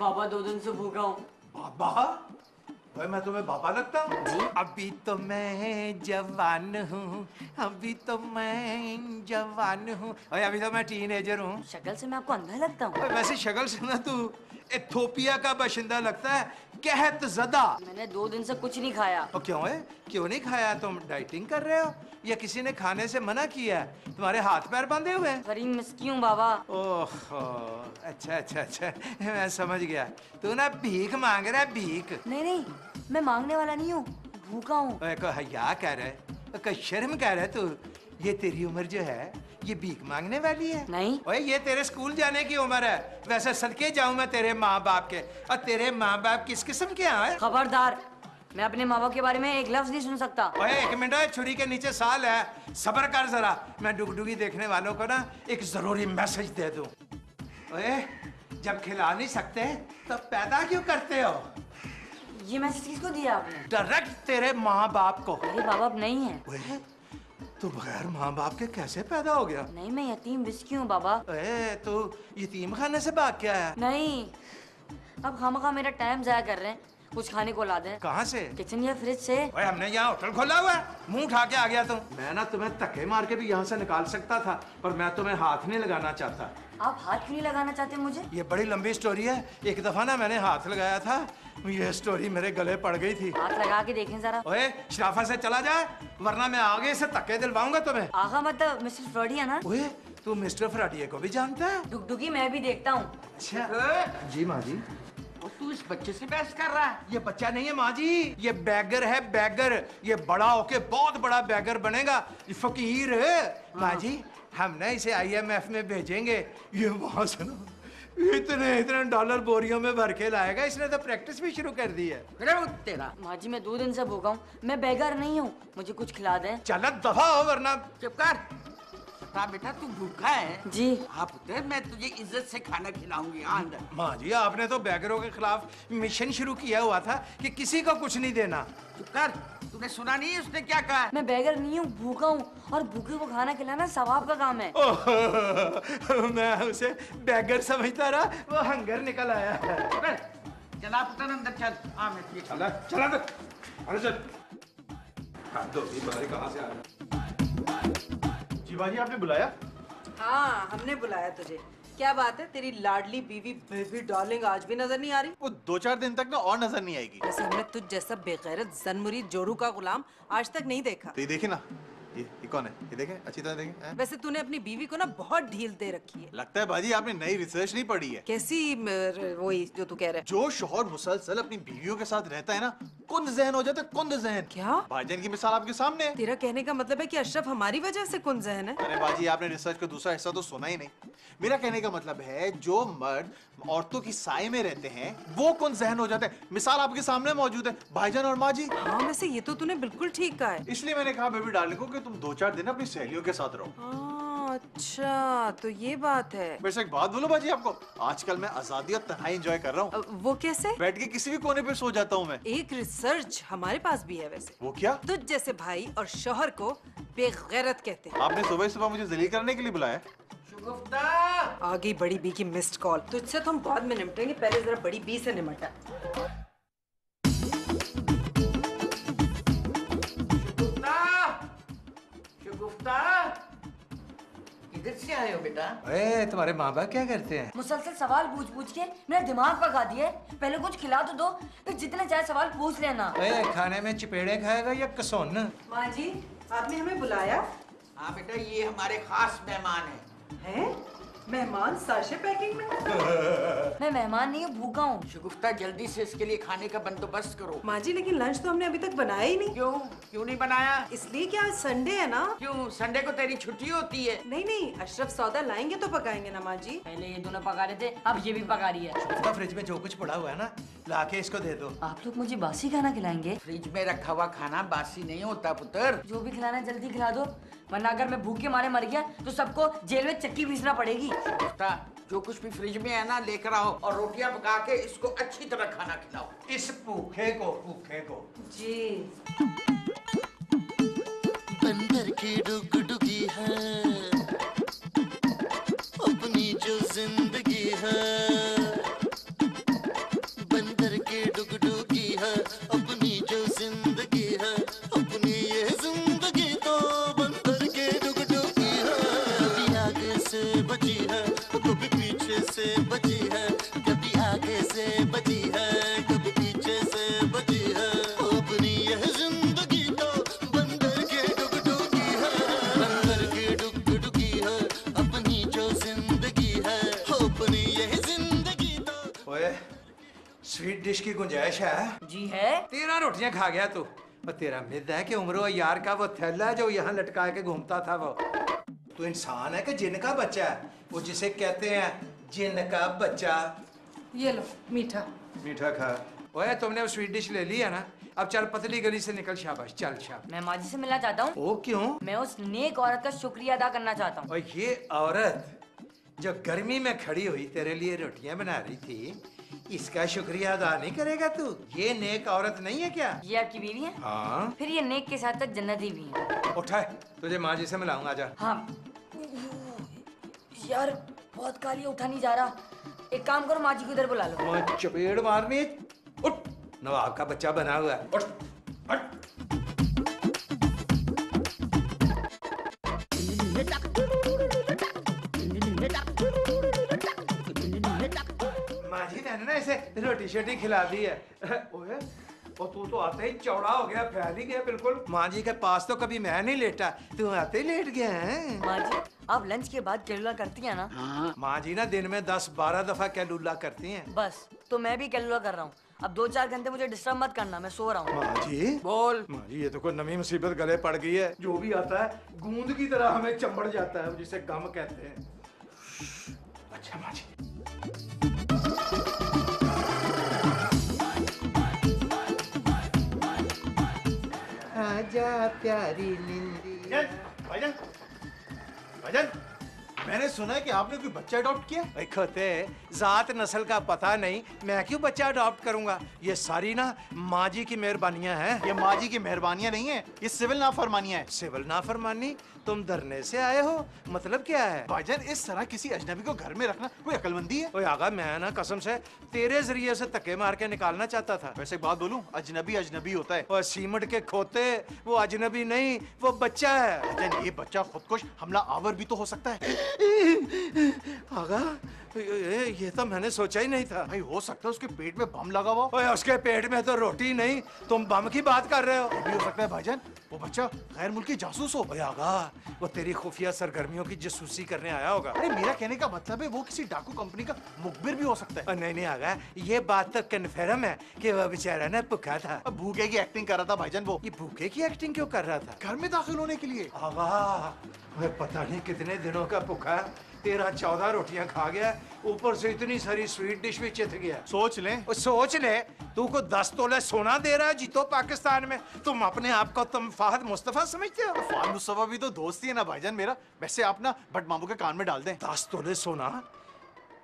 बाबा दो दिन से भूखा हूँ। बाबा? भाई मैं तुम्हें बाबा लगता हूँ? अभी तो मैं जवान हूँ, अभी तो मैं जवान हूँ, और अभी तो मैं टीनेजर हूँ। शक्ल से मैं आपको अंधा लगता हूँ? वैसे शक्ल से ना तू एथोपिया का बशिंदा लगता है, कहत ज़दा। मैंने दो दिन से कुछ नहीं खाया। और क्यों है? क्यों नहीं खाया? तुम डाइटिंग कर रहे हो या किसी ने खाने से मना किया है? तुम्हारे हाथ पैर बांधे हुए हैं। गरीब मिस्किन हूं बाबा। ओह अच्छा अच्छा अच्छा, मैं समझ गया, तू ना भीख मांग रहा है। भीख? नहीं नहीं, मैं मांगने वाला नहीं हूँ, भूखा हूँ। हया कह रहा है, शर्म कह रहा है तू। ये तेरी उम्र जो है ये भीख मांगने वाली है? नहीं। ओए ये तेरे स्कूल जाने की उम्र है। वैसे सदके जाऊँ मैं तेरे माँ बाप के। और तेरे माँ बाप किस किस्म के हैं? खबरदार, मैं अपने माँ बाप के बारे में एक लफ्ज नहीं सुन सकता। ओए एक मिनट, छुरी के नीचे साल है, सब्र कर जरा। मैं डुगडुगी देखने वालों को ना एक जरूरी मैसेज दे दूँ। ओए जब खिला नहीं सकते तब पैदा क्यों करते हो? ये मैसेज किसको दिया आपने? डायरेक्ट तेरे माँ बाप को। मेरे माँ बाप नहीं है तो बगैर माँ बाप के कैसे पैदा हो गया? नहीं मैं यतीम बिस्की हूँ बाबा। ए, तो यतीम खाने से भाग क्या है? नहीं, अब खामखा मेरा टाइम जाया कर रहे हैं। कुछ खाने को ला दें। कहाँ से? किचन या फ्रिज से। ओए हमने यहाँ होटल खोला हुआ है, मुंह उठा के आ गया तुम। मैं ना तुम्हें धक्के मार के भी यहाँ से निकाल सकता था, पर मैं तुम्हें हाथ नहीं लगाना चाहता। आप हाथ क्यों नहीं लगाना चाहते मुझे? ये बड़ी लंबी स्टोरी है। एक दफा ना मैंने हाथ लगाया था, ये स्टोरी मेरे गले पड़ गई थी। हाथ लगा के देखें जरा। ओए शराफत से चला जाए वरना मैं आगे से धक्के दिलवाऊंगा तुम्हें। आगा मतलब मिस्टर फ्राडिया ना? ओए तू मिस्टर फ्राडिया को भी जानता है? डुगडुगी मैं भी देखता हूँ। अच्छा जी माँ जी। तू इस बच्चे से बहस कर रहा है? ये बच्चा नहीं है माँ जी, ये बैगर है, बैगर। ये बड़ा होके बहुत बड़ा बैगर बनेगा, फकीर। माँ जी हम ना इसे IMF में भेजेंगे। ये वहाँ से ना इतने इतने डॉलर बोरियों में भर के लाएगा। इसने तो प्रैक्टिस भी शुरू कर दी है। तेरा माँ जी मैं 2 दिन से भूखा हूँ, मैं बैगर नहीं हूँ, मुझे कुछ खिला दे। चल दफा हो वरना। बेटा तू भूखा है? जी। आप उतर, मैं तुझे इज्जत से खाना खिलाऊंगी। माँ जी आपने तो बैगरों के खिलाफ मिशन शुरू किया हुआ था कि किसी को कुछ नहीं देना। चुप कर, तूने सुना नहीं उसने क्या कहा? मैं बैगर नहीं हूँ, भूखा हूँ, और भूखे को खाना खिलाना सवाब का काम है। मैं उसे बैगर समझता रहा, वो हंगर निकल आया। जनाब उतर, अंदर चल। हाँ मैं चला चला कहाँ से आ रहा? शिवाजी आपने बुलाया? हाँ हमने बुलाया तुझे। क्या बात है, तेरी लाडली बीवी बेबी डार्लिंग आज भी नजर नहीं आ रही? वो 2-4 दिन तक ना और नजर नहीं आएगी। वैसे हमने तुझ जैसा बेगैरत जनमुरी जोरू का गुलाम आज तक नहीं देखा। तो ये देखे ना, ये कौन है? ये देखें अच्छी तरह देखें। वैसे तूने अपनी बीवी को ना बहुत ढील दे रखी है। लगता है बाजी आपने नई रिसर्च नहीं पढ़ी है। कैसी वही जो तू कह रहा है? जो शोहर मुसलसल अपनी बीवियों के साथ रहता है ना, कुंद जहन हो जाता है। कुंद जहन? क्या? भाईजान की मिसाल आपके सामने। तेरा कहने का मतलब है कि अशरफ हमारी वजह से कुंद जहन है? अरे बाजी आपने रिसर्च का दूसरा हिस्सा तो सुना ही नहीं। मेरा कहने का मतलब है जो मर्द औरतों की साय में रहते हैं वो कुंद जहन हो जाते हैं। मिसाल आपके सामने मौजूद है भाईजान और माँ जी। हाँ वैसे ये तो तूने बिल्कुल ठीक कहा है। इसलिए मैंने कहा बेबी डार्लिंग को तुम 2-4 दिन अपनी सहेलियों के साथ रहो। अच्छा तो ये बात है। वैसे एक बात बोलो बाजी आपको, आजकल मैं आजादी और तन्हाई एंजॉय कर रहा हूँ। वो कैसे? बैठ के किसी भी कोने पे सो जाता हूँ मैं। एक रिसर्च हमारे पास भी है वैसे। वो क्या? तुझ जैसे भाई और शोहर को बेगैरत कहते हैं। आपने सुबह सुबह मुझे जलील करने के लिए बुलाया? शगुफ्ता आ गई बड़ी बी की मिस्ड कॉल। तुझसे तो हम बाद में निपटेंगे, पहले जरा बड़ी बी से निपटा। किधर से आए हो बेटा? ए, तुम्हारे माँ बाप क्या करते हैं? मुसलसल सवाल पूछ पूछ के मेरा दिमाग पका दिया है। पहले कुछ खिला तो दो, फिर जितने चाहे सवाल पूछ लेना। ए, खाने में चिपेड़े खाएगा या कसौन? माँ जी आपने हमें बुलाया? हाँ बेटा ये हमारे खास मेहमान हैं। हैं? मेहमान साशे पैकिंग में? मैं मेहमान नहीं हूँ, भूखा हूँ। शगुफ्ता जल्दी से इसके लिए खाने का बंदोबस्त करो। माँ जी लेकिन लंच तो हमने अभी तक बनाया ही नहीं। क्यों? क्यों नहीं बनाया? इसलिए कि आज संडे है ना। क्यों संडे को तेरी छुट्टी होती है? नहीं नहीं, अशरफ सौदा लाएंगे तो पकाएंगे ना माँ जी। पहले ये दोनों पका रहे थे, अब ये भी पका रही है। फ्रिज में जो कुछ पड़ा हुआ है ना ला के इसको दे दो। आप लोग मुझे बासी खाना खिलाएंगे? फ्रिज में रखा हुआ खाना बासी नहीं होता पुत्र। जो भी खिलाना जल्दी खिला दो, वरना अगर मैं भूख के मारे मर गया तो सबको जेल में चक्की पीसना पड़ेगी। जो कुछ भी फ्रिज में है ना लेकर आओ और रोटियां पका के इसको अच्छी तरह खाना खिलाओ इस भूखे को। भूखे को जी। बंदर की डुगडुगी है अपनी जो जिंदगी है स्वीट डिश की गुंजाइश है? जी है। 13 रोटियां खा गया तू। और तेरा मिद है कि उम्रो यार का वो थैला जो यहाँ लटका के घूमता था वो। तू इंसान है कि जिन का बच्चा है? वो जिसे कहते हैं जिन का बच्चा। ये लो मीठा। मीठा खा। ओए तुमने वो स्वीट डिश ले ली है ना? अब चल पतली गली से निकल, शाबाश चल। शाबाश। मैं माजी से मिलना चाहता हूँ। वो क्यों? मैं उस नेक औरत का शुक्रिया अदा करना चाहता हूँ। और ये औरत जो गर्मी में खड़ी हुई तेरे लिए रोटियां बना रही थी, इसका शुक्रिया अदा नहीं करेगा तू? ये नेक औरत नहीं है क्या? ये आपकी बीवी है? हाँ। फिर ये नेक के साथ जन्नती भी है। उठा, तुझे माँ जी से मिलाऊंगा, जा। हाँ यार बहुत काली, उठा नहीं जा रहा। एक काम करो, माँ जी को उधर बुला लो। माँ चपेड़ मारने। उठ, नवाब का बच्चा बना हुआ है। उठ। रोटी शोटी खिला दी है। ओए, और तू तो आते ही चौड़ा हो गया, फैल ही गया बिल्कुल। माँ जी के पास तो कभी मैं नहीं लेटा, तू आते ही लेट गया है। माँ जी आप लंच के बाद कैलूला करती है ना? हाँ। माँ जी ना दिन में 10-12 दफा कैलूला करती हैं। बस तो मैं भी कैलूला कर रहा हूँ। अब 2-4 घंटे मुझे डिस्टर्ब मत करना, मैं सो रहा हूँ। माँ जी बोल। माँ जी ये तो कोई नमी मुसीबत गले पड़ गई है। जो भी आता है गूंद की तरह हमें चंबड़ जाता है, जिसे गम कहते हैं। अच्छा माँ जी प्यारी लिंदी। भाईजान, भाईजान, मैंने सुना है कि आपने कोई बच्चा अडॉप्ट किया? खोते, जात नस्ल का पता नहीं, मैं क्यों बच्चा अडॉप्ट करूंगा? ये सारी ना माँ जी की मेहरबानियाँ हैं। ये माँ जी की मेहरबानियाँ नहीं है, ये सिविल नाफरमानियाँ हैं। सिविल नाफरमानी? तुम धरने से आए हो, मतलब क्या है? भाईजान इस तरह किसी अजनबी को घर में रखना कोई अकलमंदी है? ओए आगा, मैं ना कसम से तेरे जरिए से धक्के मार के निकालना चाहता था। वैसे एक बात बोलूं, अजनबी अजनबी होता है। और सीमट के खोते, वो अजनबी नहीं, वो बच्चा है। भाईजान ये बच्चा खुदकुश हमला आवर भी तो हो सकता है। आगा ये तो मैंने सोचा ही नहीं था। भाई हो सकता है उसके पेट में बम लगा हुआ। ओए उसके पेट में तो रोटी नहीं, तुम बम की बात कर रहे हो। ये भी हो सकता है भाईजान वो बच्चा गैर मुल्की जासूस हो। भाई आगा वो तेरी खुफिया सरगर्मियों की जासूसी करने आया होगा। अरे मेरा कहने का मतलब है वो किसी डाकू कंपनी का मुखबिर भी हो सकता है। नहीं नहीं आगा ये बात तो कन्फर्म है कि वो बेचारा ना भूखा था। भूखे की एक्टिंग कर रहा था भाईजान वो। ये भूखे की एक्टिंग क्यों कर रहा था? घर में दाखिल होने के लिए। आगा मैं पता नहीं कितने दिनों का भूखा, 13-14 रोटियां खा गया, ऊपर से इतनी सारी स्वीट डिश भी चित गया। सोच ले, सोच ले, तू को 10 तोले सोना दे रहा है जीतो पाकिस्तान में, तुम अपने आप को तुम फाहद मुस्तफा समझते हो? फाहद मुस्तफा भी तो दोस्ती है ना भाईजान मेरा। वैसे आप ना भट मामू के कान में डाल दें। 10 तोले सोना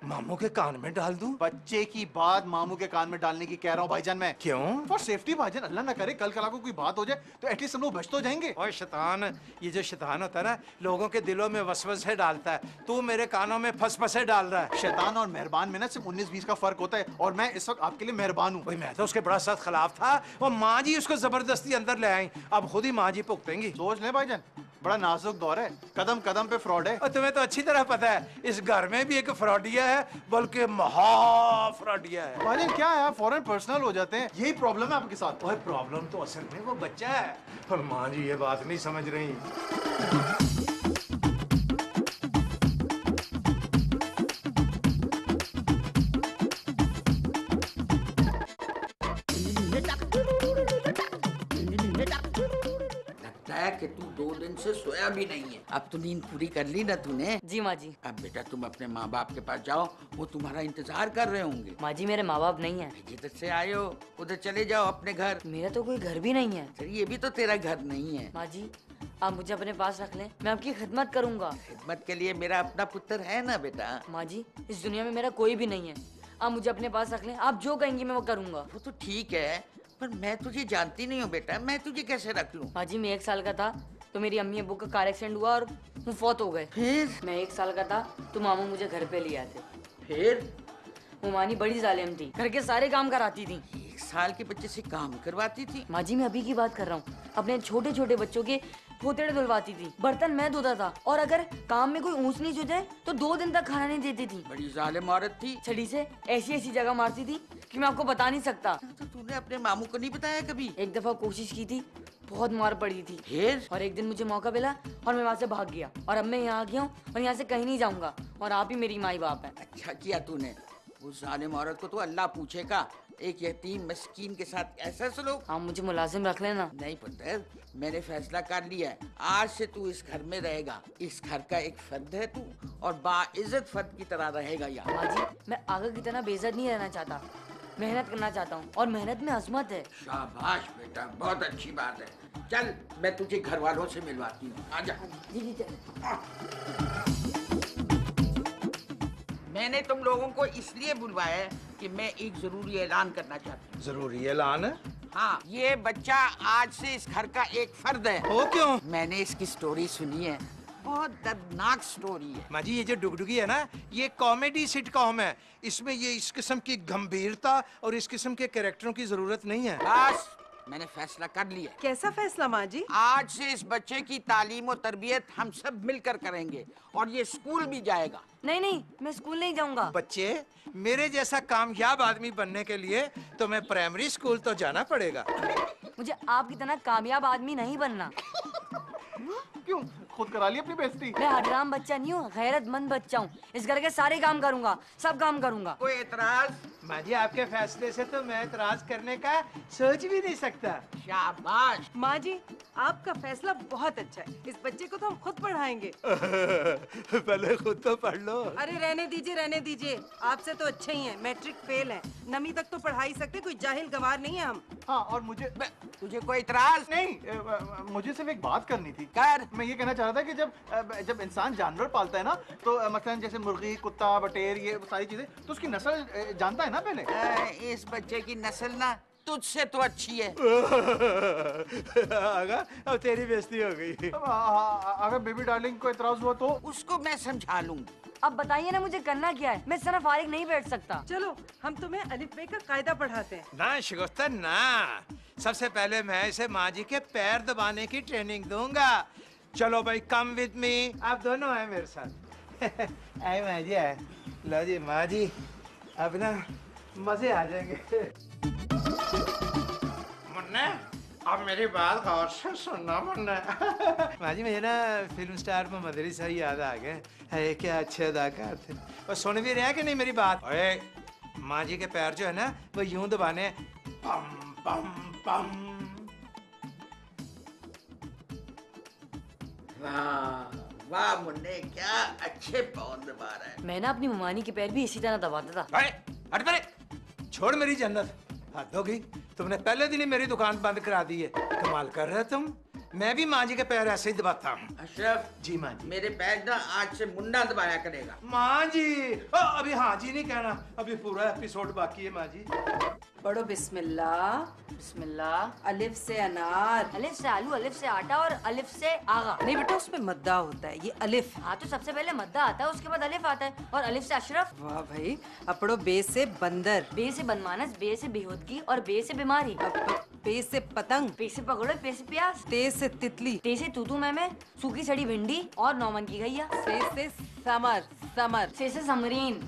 मामू के कान में डाल दूं? बच्चे की बात मामू के कान में डालने की कह रहा हूँ भाईजान मैं। क्यों? फॉर सेफ्टी भाईजान, अल्लाह ना करे कल कला को कोई बात हो जाए तो एटलीस्ट हम लोग बच तो जाएंगे। ओए शैतान, ये जो शैतान होता है ना लोगों के दिलों में वसवसे डालता है, तू मेरे कानों में फसफसे डाल रहा है। शैतान और मेहरबान में ना सिर्फ 19-20 का फर्क होता है, और मैं इस वक्त आपके लिए मेहरबान हूँ। मैं तो उसके बड़ा सख्त खिलाफ था, और माँ जी उसको जबरदस्ती अंदर ले आई, अब खुद ही माँ जी भुगतेंगी। सोच ले भाईजान बड़ा नाजुक दौर है, कदम कदम पे फ्रॉड है। और तुम्हें तो अच्छी तरह पता है इस घर में भी एक फ्रॉडिया है, बल्कि महा फ्रॉडिया है। भाईजान क्या है फॉरेन पर्सनल हो जाते हैं, यही प्रॉब्लम है आपके साथ। ओए प्रॉब्लम तो असल में वो बच्चा है, पर माँ जी ये बात नहीं समझ रही। कि तू 2 दिन से सोया भी नहीं है। अब तो नींद पूरी कर ली ना तूने? जी माँ जी। अब बेटा तुम अपने माँ बाप के पास जाओ, वो तुम्हारा इंतजार कर रहे होंगे। माँ जी मेरे माँ बाप नहीं है। जिधर से आए हो उधर चले जाओ अपने घर। मेरा तो कोई घर भी नहीं है। ये भी तो तेरा घर नहीं है। माँ जी आप मुझे अपने पास रख लें, मैं आपकी खिदमत करूँगा। खिदमत के लिए मेरा अपना पुत्र है ना बेटा। माँ जी इस दुनिया में मेरा कोई भी नहीं है, आप मुझे अपने पास रख लें, आप जो कहेंगी मैं वो करूँगा। वो तो ठीक है, पर मैं तुझे जानती नहीं हूँ बेटा, मैं तुझे कैसे रख लूँ? माँ जी मैं 1 साल का था तो मेरी अम्मी अबू का कार एक्सीडेंट हुआ और वो फौत हो गए। फिर मैं 1 साल का था तो मामू मुझे घर पे ले आते। फिर वो मानी बड़ी जालिम थी, घर के सारे काम कराती थी। 1 साल के बच्चे से काम करवाती थी? माँ जी मैं अभी की बात कर रहा हूँ, अपने छोटे छोटे बच्चों के पोतेड़े धुलवाती थी, बर्तन मैं धोता था और अगर काम में कोई ऊंच नीच हो जाए तो 2 दिन तक खाना नहीं देती थी। बड़ी जालिम औरत थी। छड़ी से ऐसी ऐसी जगह मारती थी कि मैं आपको बता नहीं सकता। तो तूने अपने मामू को नहीं बताया कभी? एक दफा कोशिश की थी, बहुत मार पड़ी थी। फिर? और एक दिन मुझे मौका मिला और मैं वहाँ से भाग गया और अब मैं यहाँ आ गया हूँ और यहाँ से कहीं नहीं जाऊँगा और आप ही मेरी माई बाप है। अच्छा किया तूने, उस जालिम औरत को तो अल्लाह पूछेगा, एक यतीम मस्कीन के साथ ऐसा सलूक। हाँ, मुझे मुलाजिम रख लेना। नहीं पुत्र, मैंने फैसला कर लिया है, आज से तू इस घर में रहेगा, इस घर का एक फर्द है तू और बाइज्जत फर्द की तरह रहेगा। यार माँ जी, मैं आगे की तरह बेइज्जत नहीं रहना चाहता, मेहनत करना चाहता हूँ और मेहनत में अजमत है। शाबाश बेटा, बहुत अच्छी बात है, चल मैं तुझे घर वालों से मिलवाती हूँ, आ जा। मैंने तुम लोगों को इसलिए बुलवाया है कि मैं एक जरूरी ऐलान करना चाहती हूँ। जरूरी ऐलान है? हाँ, ये बच्चा आज से इस घर का एक फर्द है। वो क्यों? मैंने इसकी स्टोरी सुनी है, बहुत दर्दनाक स्टोरी है। माँ जी, ये जो डुगडुगी है ना, ये कॉमेडी सिटकॉम है, इसमें ये इस किस्म की गंभीरता और इस किस्म के कैरेक्टरों की जरूरत नहीं है। बस, मैंने फैसला कर लिया। कैसा फैसला माँ जी? आज से इस बच्चे की तालीम और तरबियत हम सब मिलकर करेंगे और ये स्कूल भी जाएगा। नहीं नहीं, मैं स्कूल नहीं जाऊँगा। बच्चे, मेरे जैसा कामयाब आदमी बनने के लिए तुम्हें प्राइमरी स्कूल तो जाना पड़ेगा। मुझे आपकी तरह कामयाब आदमी नहीं बनना। क्यों, खुद करा ली अपनी बेइज्जती? मैं हराम बच्चा नहीं हूँ, गैरतमंद बच्चा हूँ, इस घर के सारे काम करूँगा, सब काम करूँगा। कोई एतराज? माँ जी, आपके फैसले से तो मैं एतराज करने का सोच भी नहीं सकता। शाबाश माँ जी, आपका फैसला बहुत अच्छा है, इस बच्चे को तो हम खुद पढ़ाएंगे। पहले खुद तो पढ़ लो। अरे रहने दीजिए रहने दीजिए, आपसे तो अच्छे ही है, मैट्रिक फेल है, नमी तक तो पढ़ा ही सकते, कोई जाहिल गवार नहीं है हम। हाँ, और मुझे, तुझे कोई एतराज नहीं? मुझे सिर्फ एक बात करनी थी। कर? मैं ये कहना चाह रहा था कि जब इंसान जानवर पालता है ना, तो मसलन जैसे मुर्गी, कुत्ता, बटेर, ये सारी चीजें, तो उसकी नस्ल जानता है ना पहले। इस बच्चे की नस्ल ना तुझसे तो अच्छी है। आगा, अब तेरी बेइज्जती हो गई। अगर बेबी डार्लिंग को एतराज हुआ तो उसको मैं समझा लूंगी। अब बताइए ना मुझे करना क्या है, मैं सिर्फ आरिक नहीं बैठ सकता। चलो हम तुम्हें अलिफ बे का कायदा पढ़ाते हैं। ना शगुफ्ता ना, सबसे पहले मैं इसे माँ जी के पैर दबाने की ट्रेनिंग दूंगा। चलो भाई, कम विद मी, आप दोनों आए मेरे साथ। आए माँ जी, आए। लो जी माँ जी, अब ना मजे आ जाएंगे। मुन्ना, अब मेरी बात गौर से सुनना मुन्ना। माँ जी, मुझे ना film star Mohammad Ali sir याद आ गए। अरे क्या अच्छे अदाकार थे। और सुन भी रहे हैं कि नहीं मेरी बात? अरे माँ जी के पैर जो है ना, वो यूं दबाने, पम पम पम। वाह वाह मुन्ने, क्या अच्छे पाँव दबा रहा है। मैं ना अपनी मम्मी के पैर भी इसी तरह दबाता था। हट परे, छोड़ मेरी जन्नत। हद हो गई, तुमने पहले दिन ही मेरी दुकान बंद करा दी है। कमाल कर रहे हो तुम, मैं भी माँ जी के पैर ऐसे ही दबाता हूँ। अशरफ जी, माँ जी मेरे पैर ना आज से मुन्ना दबाया करेगा। माँ जी, अभी हाँ जी नहीं कहना, अभी पूरा एपिसोड बाकी है। माँ जी पढ़ो, बिस्मिल्लाह बिस्मिल्लाह, अलिफ से अनार, अलिफ से आलू, अलिफ से आटा और अलिफ से आगा। नहीं बेटा, उसमें मद्दा होता है, ये अलिफ। हाँ तो सबसे पहले मद्दा आता है, उसके बाद अलिफ आता है और अलिफ से अशरफ। वाह भाई, अब पढ़ो बे से बंदर, बे से बनमानस, बे से बेहूदगी और बे से बीमारी, पे से पतंग, पे से पकौड़े, पे से प्याज, ते से तितली, ते से तूतू मैमे, सूखी सड़ी भिंडी और नौमन की गैया, से से समर, समर, से से समरीन,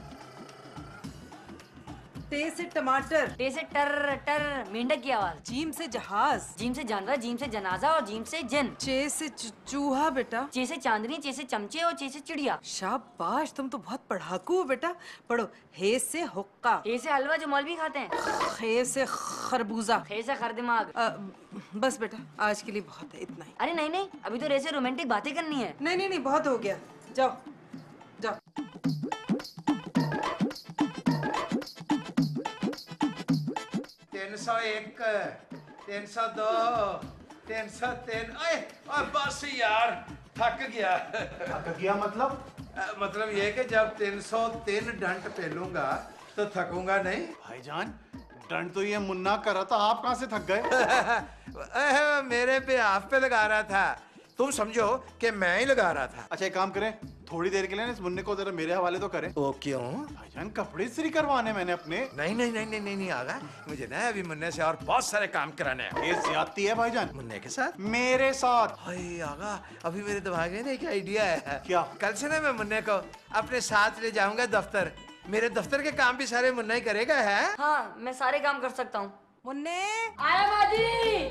ते से टमाटर, ते से टर टर मेंढक की आवाज, जीम से जहाज, जीम से जानवर, जीम से जनाजा और जीम से जन, चे से चूहा बेटा, चे से चांदनी, चे से चमचे और चे से चिड़िया। शाबाश, तुम तो बहुत पढ़ाकू हो बेटा। पढ़ो, हे से हुक्का, हे से हलवा जो मौलवी खाते हैं, हे से खरबूजा, हे से खरदिमाग। बस बेटा, आज के लिए बहुत है, इतना ही। अरे नहीं नहीं, अभी तो रे से रोमांटिक बातें करनी है। नहीं नहीं नहीं, बहुत हो गया, जाओ जाओ। तीन सौ एक, 302, 303। अरे बस यार, थक गया। थक गया मतलब? मतलब ये कि जब 303 डंट पेलूंगा तो थकूंगा नहीं। भाईजान, डंट तो ये मुन्ना कर रहा था, आप कहाँ से थक गए? मेरे पे, आप पे लगा रहा था, तुम समझो कि मैं ही लगा रहा था। अच्छा एक काम करें, थोड़ी देर के लिए इस मुन्ने को जरा मेरे हवाले तो करें। ओ क्यों? भाईजान कपड़े इस्त्री करवाने मैंने अपने। नहीं नहीं नहीं नहीं नहीं, नहीं आगा, मुझे ना अभी मुन्ने से और बहुत सारे काम कराने हैं। ये ज्यादती है भाईजान मुन्ने के साथ मेरे साथ। आगा अभी मेरे दिमाग में एक आइडिया है। क्या? कल से ना मैं मुन्ने को अपने साथ ले जाऊंगा दफ्तर। मेरे दफ्तर के काम भी सारे मुन्ना ही करेगा है। हाँ मैं सारे काम कर सकता हूँ। मुन्ने आया बाजी।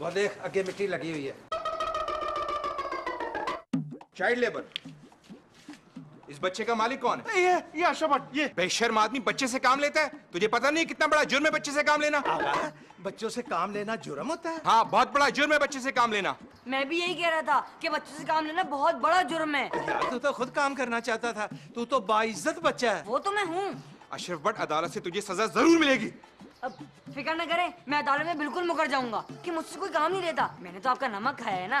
वो देख आगे मिट्टी लगी हुई है। Child labour. इस बच्चे का मालिक कौन है? ये अशरफ भट्ट। ये बेशर्म आदमी बच्चे से काम लेता है। तुझे पता नहीं कितना बड़ा जुर्म है बच्चे से काम लेना। आगा बच्चों से काम लेना जुर्म होता है? हाँ बहुत बड़ा जुर्म है बच्चे से काम लेना। मैं भी यही कह रहा था कि बच्चों से काम लेना बहुत बड़ा जुर्म है। यार तू तो खुद काम करना चाहता था, तू तो बाइज्जत बच्चा है। वो तो मैं हूँ। अशरफ भट्ट अदालत से तुझे सजा जरूर मिलेगी। अब फिक्र न करें, मैं अदालत में बिल्कुल मुकर जाऊंगा कि मुझसे कोई काम नहीं लेता। मैंने तो आपका नमक खाया है ना।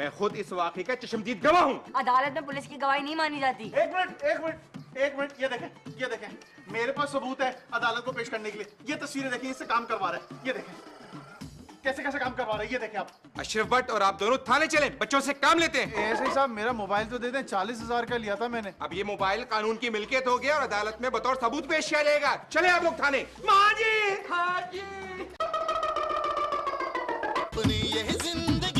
मैं खुद इस वाकई का चश्मदीद गवाह हूँ। अदालत में पुलिस की गवाही नहीं मानी जाती। एक मिनट, ये देखें मेरे पास सबूत है अदालत को पेश करने के लिए। ये तस्वीरें देखें, इससे काम करवा रहा है। ये देखें कैसे काम करवा रहा है। ये देखें आप। अशरफ भट्ट और आप दोनों थाने चले, बच्चों से काम लेते हैं। ऐसे ही साहब मेरा मोबाइल तो दे दें, 40,000 का लिया था मैंने। अब ये मोबाइल कानून की मिलकियत हो गया और अदालत में बतौर सबूत पेश किया जाएगा। चले आप लोग थाने। माँ जी। हाँ जी।